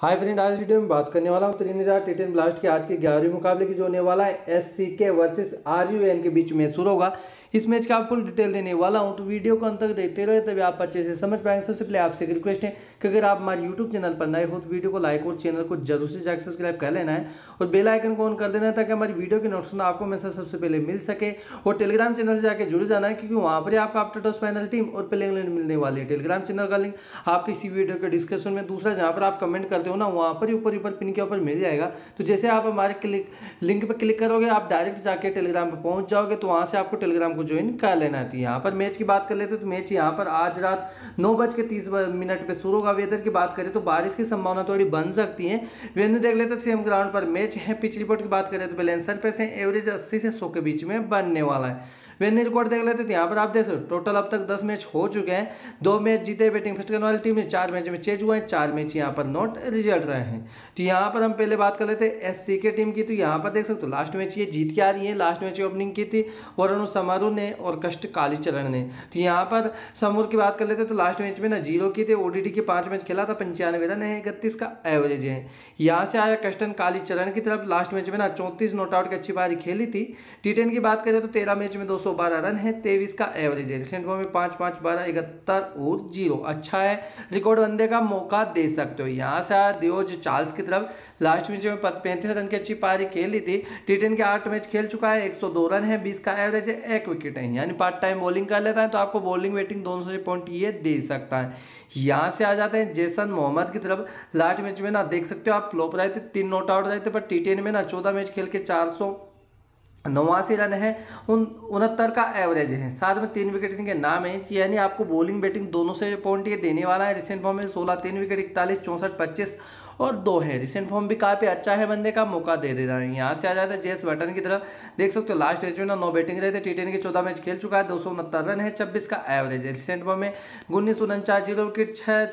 Hi friend, आज video में बात करने वाला हूँ त्रिनिदाद टेन ब्लास्ट के आज के 11वें मुकाबले की जो होने वाला है एससीके वर्सेस आरयूएन के बीच मैच शुरू होगा। इस मैच का आप फुल डिटेल देने वाला हूं, तो वीडियो को अंत तक देखते रहे तभी आप अच्छे से समझ पाएंगे। सबसे पहले आपसे एक रिक्वेस्ट है कि अगर आप हमारे यूट्यूब चैनल पर नए हो तो वीडियो को लाइक और चैनल को जरूर से जाकर सब्सक्राइब कर लेना है और बेल आइकन को ऑन कर देना है ताकि हमारी वीडियो के नोटिफिकेशन आपको मैसेज सबसे पहले मिल सके। और टेलीग्राम चैनल से जाकर जुड़ जाना है क्योंकि वहाँ पर आपको आफ्टर टॉस फाइनल टीम और प्लेइंग इलेवन मिलने वाली है। टेलीग्राम चैनल का लिंक आपके इसी वीडियो के डिस्क्रिप्शन में। दूसरा, जहाँ पर आप कमेंट करते हो ना, वहाँ पर ही ऊपर पिन के ऊपर मिल जाएगा। तो जैसे आप हमारे लिंक पर क्लिक करोगे आप डायरेक्ट जाके टेलीग्राम पर पहुँच जाओगे, तो वहाँ से आपको टेलीग्राम को ज्वाइन कर लेना है। यहाँ पर मैच की बात कर लेते हैं तो मैच यहाँ पर आज रात 9:30 पे शुरू होगा। वेदर की बात करें तो बारिश की संभावना थोड़ी बन सकती है। वेन्यू देख लेते हैं, सेम ग्राउंड पर मैच है। पिच रिपोर्ट की बात करें तो बैलेंस सरफेस है, एवरेज 80 से 100 के बीच में बनने वाला है। वेन्यू रिकॉर्ड देख लेते हैं तो यहाँ पर आप देख सकते हो टोटल अब तक 10 मैच हो चुके हैं। 2 मैच जीते बैटिंग फर्स्ट करने वाली टीम ने, 4 मैच में चेज हुआ है, 4 मैच यहाँ पर नॉट रिजल्ट रहे हैं। तो यहाँ पर हम पहले बात कर लेते हैं एससीके टीम की। तो यहाँ पर देख सकते हो लास्ट मैच ये जीत के आ रही है। लास्ट मैच ओपनिंग की थी वरुण समारू ने और कष्ट कालीचरण ने। तो यहाँ पर समूर की बात कर लेते हैं तो लास्ट मैच में ना 0 की थी। ओडीडी के 5 मैच खेला था, 95 रन है, 31 का एवरेज है। यहाँ से आया कष्टन कालीचरण की तरफ। लास्ट मैच में ना 34 नॉट आउट की अच्छी पारी खेली थी। T10 की बात करें तो 13 मैच में 212 रन है, 23 का एवरेज है। रिसेंट फॉर्म में 5, 5, 12, 71 और 0 अच्छा है, रिकॉर्ड बनने का मौका दे सकते हो। यहाँ से आया दियोज चार्ल्स की तरफ। लास्ट मैच में 35 रन की अच्छी पारी खेली थी। T10 के 8 मैच खेल चुका है, 102 रन है, 20 का एवरेज है, 1 विकेट है। यानी पार्ट टाइम बॉलिंग कर लेता है तो आपको बॉलिंग बैटिंग दोनों से पॉइंट ये दे सकता है। यहाँ से आ जाते हैं जेसन मोहम्मद की तरफ। लास्ट मैच में ना देख सकते हो आप फ्लॉप रहे थे, 3 नॉट आउट रहे थे, पर T10 में ना 14 मैच खेल के 489 रन है, 69 का एवरेज है, साथ में 3 विकेट इनके नाम है। यानी आपको बॉलिंग बैटिंग दोनों से पॉइंट ये देने वाला है। रिसेंट फॉर्म में 16, 3 विकेट, 41, 64, 25 और 2 है। रिसेंट फॉर्म भी काफ़ी अच्छा है, बंदे का मौका दे देता है। यहाँ से आ जाता है जेस वर्टन की तरफ। देख सकते हो लास्ट मैच में ना 9 बैटिंग रहे थे। T10 के 14 मैच खेल चुका है, 269 रन है, 26 का एवरेज है। रिसेंट फॉर्म में 19, 49, 0 विकेट, 6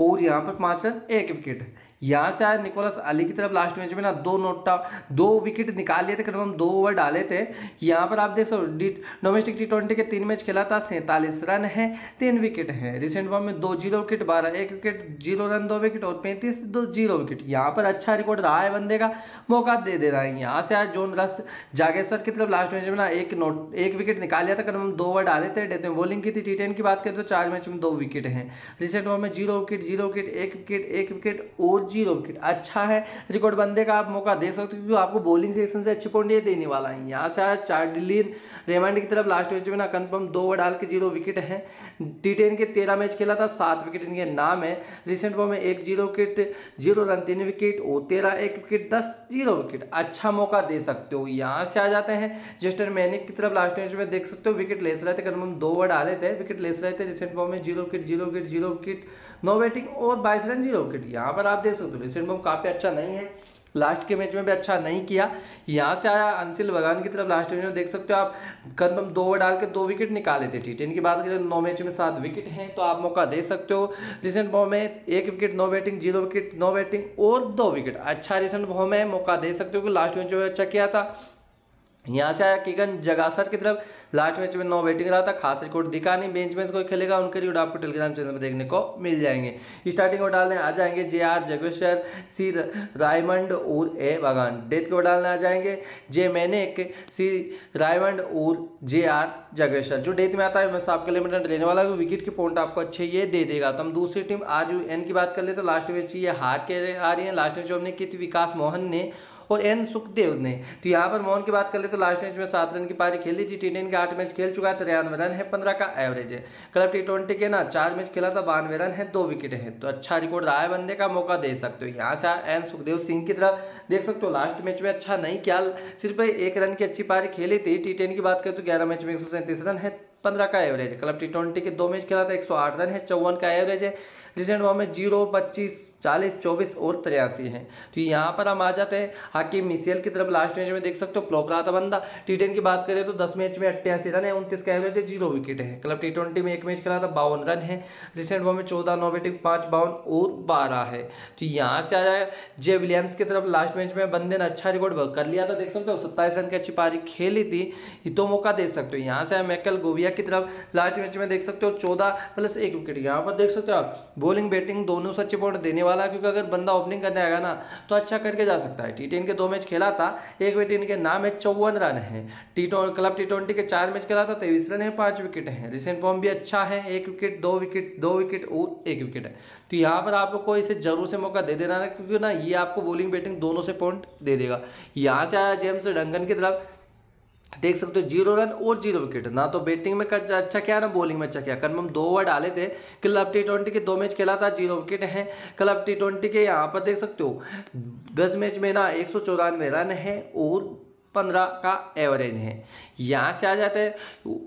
और यहाँ पर 5 रन, 1 विकेट है। यहाँ से आया निकोलस अली की तरफ। लास्ट मैच में ना 2 विकेट निकाल लिए थे, करीबन 2 ओवर डाले थे। यहाँ पर आप देख सकते हो डोमेस्टिक T20 के 3 मैच खेला था, 47 रन है, 3 विकेट है। रिसेंट फॉर्म में 2, 0 विकेट, 12, 1 विकेट, 0 रन, 2 विकेट और 35, 2, 0 विकेट। यहाँ पर अच्छा रिकॉर्ड रहा है, बंदे का मौका दे दे रहा है। यहाँ से आया जॉन-रस जागेश्वर की तरफ। लास्ट मैच में ना 1 विकेट निकाल लिया था, करीबन 2 ओवर डाले थे, डेथ में बॉलिंग की थी। T10 की बात करें तो 4 मैच में 2 विकेट हैं। रिसेंट फॉर्म में 0 विकेट, 0 विकेट, 1 विकेट, 1 विकेट और 0 विकेट अच्छा है रिकॉर्ड, बंदे का आप मौका दे सकते हो क्योंकि आपको बॉलिंग सेक्शन से अच्छे पॉइंट ये देने वाला है। यहाँ से आया चार्डलिन रेमंड की तरफ। लास्ट मैच में ना कन्फर्म 2 ओवर डाल के 0 विकेट हैं। T10 के 13 मैच खेला था, 7 विकेट इनके नाम है। रिसेंट फॉर्म में 1, 0 विकेट, 0 रन, 3 विकेट और 13, 1 विकेट, 10, 0 विकेट अच्छा मौका दे सकते हो। यहाँ से आ जाते हैं जेस्टर मैनिक की तरफ। लास्ट मैच में देख सकते हो विकेट लेस रहे थे, कन्फर्म 2 ओवर डाले थे, विकेट लेस रहे थे। रिसेंट फॉर्म में 0 विकेट, 0 विकेट, 0 विकेट, 9 बैटिंग और 22 रन, 0 विकेट। यहाँ पर आप देख सकते हो रिसेंट फॉर्म काफ़ी अच्छा नहीं है, लास्ट के मैच में भी अच्छा नहीं किया। यहाँ से आया अंशिल बगान की तरफ। लास्ट मैच में देख सकते हो आप कन्फर्म 2 ओवर डाल के 2 विकेट निकाले थे। T10 की बात करें 9 मैच में 7 विकेट हैं, तो आप मौका दे सकते हो। रिसेंट फॉर्म में 1 विकेट, 9 बैटिंग, 0 विकेट, 9 बैटिंग और 2 विकेट अच्छा रिसेंट फॉर्म में मौका दे सकते हो क्योंकि लास्ट मैच में अच्छा किया था। यहाँ से आया किगन जगासर की तरफ। लास्ट मैच में 9 बैटिंग रहा था, खास रिकॉर्ड दिखा नहीं, बेंच में कोई खेलेगा, उनके रिकॉर्ड आपको टेलीग्राम चैनल पर देखने को मिल जाएंगे। स्टार्टिंग ओवर डालने आ जाएंगे JR जगेश्वर, सी रायमंड और ए बागान। डेथ के ओवर डालने आ जाएंगे J मैनिक, सी रायमंड और JR जगेश्वर। जो डेथ में आता है वैसे आपके लिए मिनट लेने वाला है, विकेट के पॉइंट आपको अच्छे ये दे देगा। तो हम दूसरी टीम RUN की बात कर ले तो लास्ट मैच ये हार के आ रही है। लास्ट मैच हमने की थी विकास मोहन ने और N सुखदेव ने। तो यहाँ पर मोहन की बात कर ले तो लास्ट मैच में 7 रन की पारी खेली थी। T10 के 8 मैच खेल चुका है, 93 रन है, 15 का एवरेज है। क्लब T20 के ना 4 मैच खेला था, 92 रन है, 2 विकेट हैं, तो अच्छा रिकॉर्ड रहा है, बंदे का मौका दे सकते हो। यहाँ से N सुखदेव सिंह की तरफ। देख सकते हो लास्ट मैच में अच्छा नहीं किया, सिर्फ 1 रन की अच्छी पारी खेली थी। T10 की बात करें तो 11 मैच में 137 रन है, 15 का एवरेज है। क्लब T20 के 2 मैच खेला था, 108 रन है, 54 का एवरेज है। रिसेंट फॉर्म में 0, 25, 40, 24 और 83 हैं। तो यहाँ पर हम आ जाते हैं हाकिम मिशेल की तरफ। लास्ट मैच में देख सकते हो फ्लॉप रहा था बंदा। T10 की बात करें तो 10 मैच में 88 रन है, 29 का एवरेज है, 0 विकेट है। क्लब T20 में 1 मैच खेला था, 52 रन है। रिसेंट फॉर्म में 14, 9 बैटिंग, 5, 52 और 12 है। तो यहाँ से आ जाएगा J विलियम्स की तरफ। लास्ट मैच में बंदे ने अच्छा रिकॉर्ड कर लिया था, देख सकते हो 27 रन की अच्छी पारी खेली थी, तो मौका दे सकते हो। यहाँ से आया मेकल गोविया की तरफ। लास्ट मैच में देख सकते हो 14 प्लस 1 विकेट। यहाँ पर देख सकते हो आप बॉलिंग बैटिंग दोनों से अच्छे पॉइंट देने वाला, क्योंकि अगर बंदा ओपनिंग करने आएगा ना तो अच्छा करके जा सकता है। टी10 के 2 मैच खेला था, एक विकेट के नाम है, 54 रन है। क्लब टी20 के 4 मैच खेला था, 23 रन है, 5 विकेट हैं। रिसेंट फॉर्म भी अच्छा है, 1 विकेट 2 विकेट 2 विकेट और 1 विकेट है। तो यहाँ पर आप लोग को इसे जरूर से मौका दे देना, क्योंकि ना ये आपको बॉलिंग बैटिंग दोनों से पॉइंट दे देगा। यहाँ से आया जेम्स डंकन की तरफ, देख सकते हो 0 रन और 0 विकेट। ना तो बैटिंग में अच्छा किया ना बॉलिंग में अच्छा किया। कन्फर्म 2 ओवर डाले थे। क्लब टी20 के 2 मैच खेला था, 0 विकेट हैं। क्लब टी20 के यहाँ पर देख सकते हो 10 मैच में ना 194 रन है और 15 का एवरेज है। यहाँ से आ जाते हैं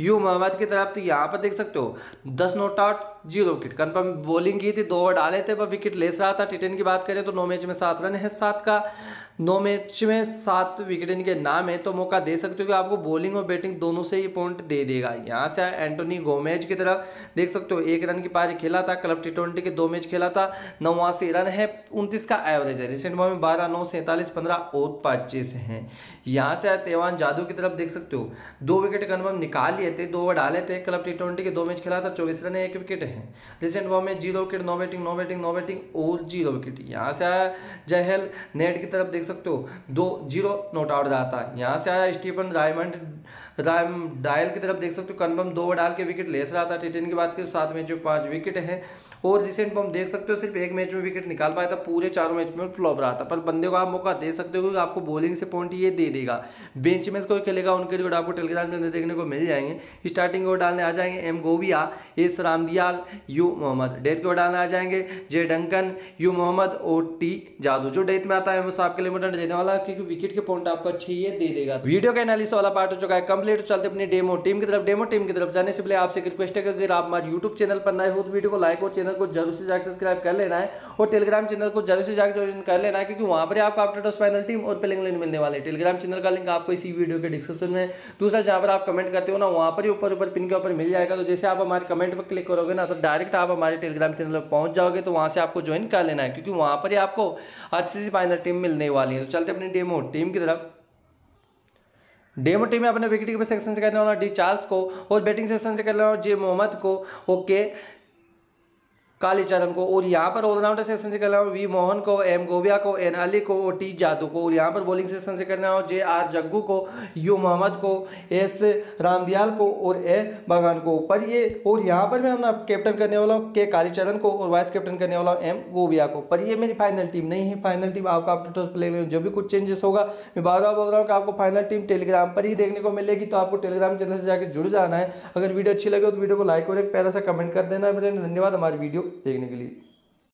यू मोहम्मद की तरफ, तो यहाँ पर देख सकते हो 10 not out 0 wicket. Confirm bowling की थी, 2 ओवर डाले थे पर विकेट ले रहा था। टी10 की बात करें तो 9 मैच में 7 रन है, 9 मैच में 7 विकेट इनके नाम है। तो मौका दे सकते हो कि आपको बॉलिंग और बैटिंग दोनों से ही पॉइंट दे देगा। यहाँ से एंटोनी गोमेज की तरफ देख सकते हो 1 रन की पारी खेला था। क्लब टी20 के 2 मैच खेला था, 89 रन है, 29 का एवरेज है। रिसेंट फॉर्म में 12, 9, 47, 15 और 25 हैं। यहाँ से तेवान जादू की तरफ देख सकते हो 2 विकेट कन्फर्म निकाल लिए थे, 2 ओवर डाले थे। क्लब टी20 के 2 मैच खेला था, 24 रन है, 1 विकेट है। रिसेंट फॉर्म में 0 विकेट 9 बैटिंग और 0 विकेट। यहाँ से आया जहल नेट की तरफ देख सकते हो 2 0 नॉट आउट जाता है। यहाँ से आया स्टीफन डायमंड डायल की तरफ देख सकते हो, कन्फर्म 2 ओवर डाल के विकेट ले रहा था। टी10 की बात करें 7 मैच में 5 विकेट हैं और रिसेंट फॉर्म देख सकते हो सिर्फ 1 मैच में विकेट निकाल पाया था, पूरे 4 मैच में फ्लॉप रहा था। पर बंदे को आप मौका दे सकते हो क्योंकि आपको बॉलिंग से पॉइंट ये दे देगा। बेंच में कोई खेलेगा उनके रिकॉर्ड आपको टेलीग्राम में देखने को मिल जाएंगे। स्टार्टिंग ओवर डालने आ जाएंगे M गोविया, S Ramdial, U Mohammad. Death के ओवर डालने आ जाएंगे जे डंकन, यू मोहम्मद और टी जादू। जो डेथ में आता है वो आपके लिए इंपोर्टेंट रहने वाला, क्योंकि विकेट के पॉइंट आपको अच्छे ये दे देगा। वीडियो का एनालिसिस वाला पार्ट हो चुका है कंप्लीट। चलते अपने डेमो टीम की तरफ जाने से पहले आपसे रिक्वेस्ट है कि अगर आप हमारे यूट्यूब चैनल पर नए हो तो वीडियो को लाइक और चैनल को जरूर से जाकर सब्सक्राइब कर लेना है और टेलीग्राम चैनल को जरूर से जाकर ज्वाइन कर लेना है, क्योंकि वहां पर आपको अपडेट और फाइनल टीम और प्लेइंग लाइन मिलने वाले। टेलीग्राम चैनल का लिंक आपको इसी वीडियो के डिस्क्रिप्शन में, दूसरा जहां पर आप कमेंट करते हो ना वहां पर ही ऊपर पिन के ऊपर मिल जाएगा। तो जैसे आप हमारे कमेंट पर क्लिक करोगे ना तो डायरेक्ट आप हमारे टेलीग्राम चैनल पर पहुंच जाओगे। तो वहां से आपको ज्वाइन कर लेना है, क्योंकि वहां पर ही आपको अच्छी सी फाइनल टीम मिलने वाली है। तो चलते अपनी डेमो टीम की तरफ। डेमो टीम में अपने विकेटकीपर सेक्शन से करने वाला डी चार्ल्स को और बैटिंग सेक्शन से करने वाला जे मोहम्मद को, ओके कालीचरण को। और यहाँ पर ऑलराउंडर सेक्शन से करना हो वी मोहन को, एम गोविया को, एन अली को और टी जादू को। और यहाँ पर बॉलिंग सेक्शन से करना हो जे आर जग्गू को, यू मोहम्मद को, एस रामदियाल को और ए बागान को। पर ये और यहाँ पर मैं अपना कैप्टन करने वाला हूँ के कालीचरण को और वाइस कैप्टन करने वाला हूँ एम गोविया को। पर ये मेरी फाइनल टीम नहीं है। फाइनल टीम आपका अपडेट उस प्ले में जो भी कुछ चेंजेस होगा मैं बार बार बोल रहा हूँ कि आपको फाइनल टीम टेलीग्राम पर ही देखने को मिलेगी। तो आपको टेलीग्राम चैनल से जाकर जुड़ जाना है। अगर वीडियो अच्छी लगे तो वीडियो को लाइक और एक प्यारा सा कमेंट कर देना। मेरे धन्यवाद हमारी वीडियो देखने के लिए।